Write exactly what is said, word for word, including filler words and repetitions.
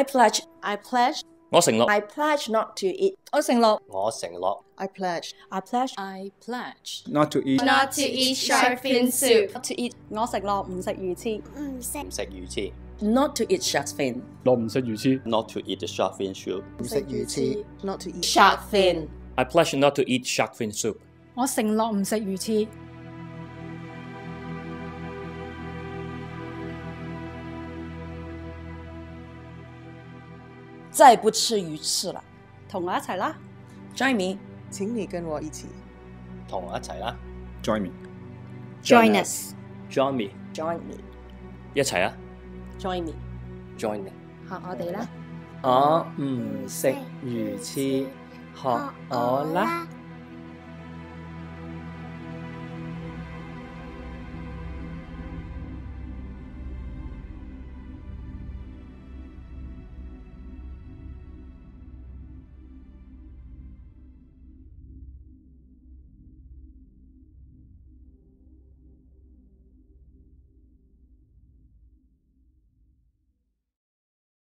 I pledge. I pledge. 我承諾. I pledge not to eat. 我承諾. 我承諾. I pledge. I pledge. I pledge. Not to eat. Not to eat shark fin soup. Not to eat. 我承諾唔食魚翅。唔食。唔食魚翅。Not to eat shark fin. 我唔食魚翅。Not to eat the shark fin soup. 唔食魚翅。Not to eat shark fin. I pledge not to eat shark fin soup. 我承諾唔食魚翅。 再不吃鱼翅了，同我一齊啦 ，Join me， 請你跟我一起，同我一齊啦 ，Join me，Join us，Join me，Join me， 一齊啊 ，Join me，Join me， 學我哋啦，我唔食魚翅，學我啦。